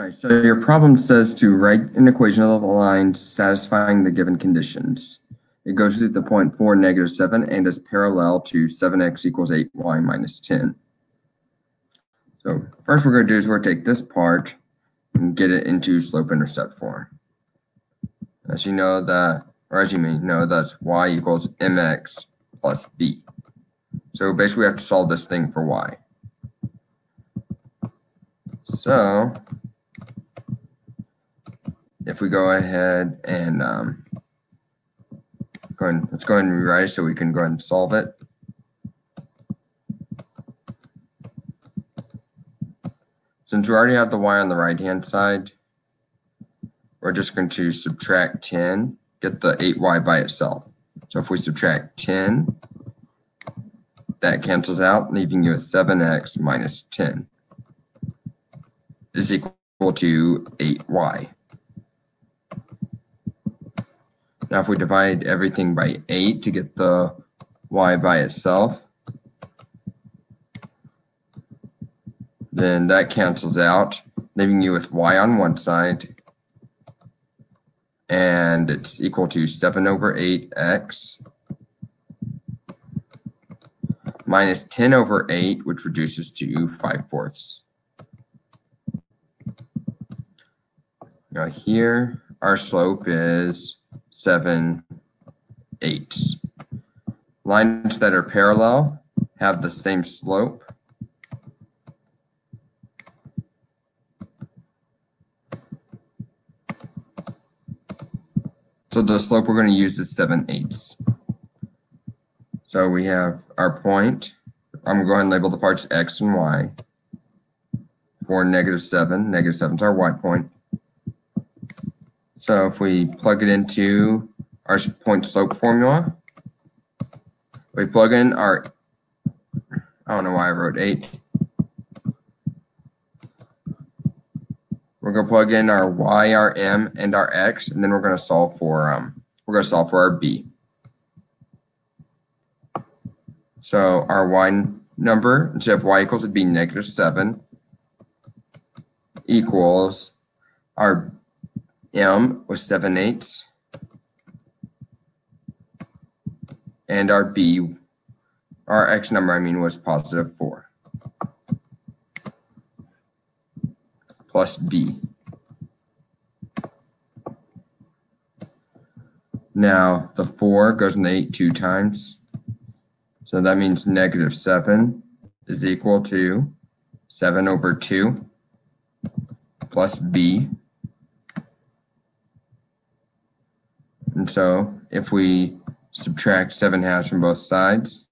All right, so your problem says to write an equation of the lines satisfying the given conditions. It goes through the point 4, negative 7, and is parallel to 7x equals 8y minus 10. So first we're going to do is we're going to take this part and get it into slope-intercept form. As you know, that's y equals mx plus b. So basically we have to solve this thing for y. So if we go ahead and let's go ahead and rewrite it so we can go ahead and solve it. Since we already have the y on the right-hand side, we're just going to subtract 10, get the 8y by itself. So if we subtract 10, that cancels out, leaving you at 7x minus 10 is equal to 8y. Now if we divide everything by 8 to get the y by itself, then that cancels out, leaving you with y on one side, and it's equal to 7 over 8x minus 10 over 8, which reduces to 5/4. Now here, our slope is 7/8. Lines that are parallel have the same slope. So the slope we're going to use is 7/8. So we have our point. I'm going to go ahead and label the parts x and y. 4, negative 7. Negative 7 is our y point. So if we plug it into our point slope formula, we plug in our, I don't know why I wrote 8. We're going to plug in our y, our m, and our x, and then we're going to solve for our b. So our y number, instead of y equals to b negative 7, equals our m was 7/8, and our b, our x number, was positive 4. Plus b. Now the 4 goes in the 8 2 times. So that means negative 7 is equal to 7 over 2 plus b. And so if we subtract 7/2 from both sides,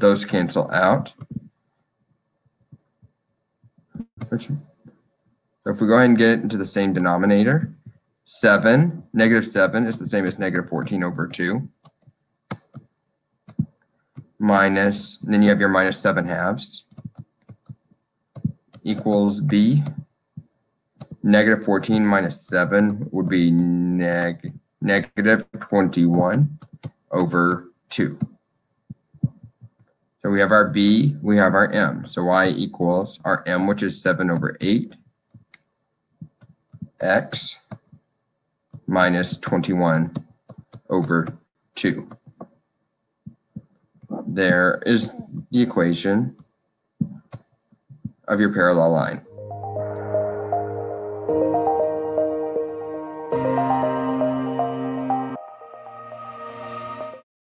those cancel out. So if we go ahead and get it into the same denominator, 7, negative 7 is the same as negative 14 over 2. Minus, then you have your minus 7/2 equals b. Negative 14 minus 7 would be negative 21 over 2. So we have our b, we have our m. So y equals our m, which is 7 over 8, x minus 21 over 2. There is the equation of your parallel line.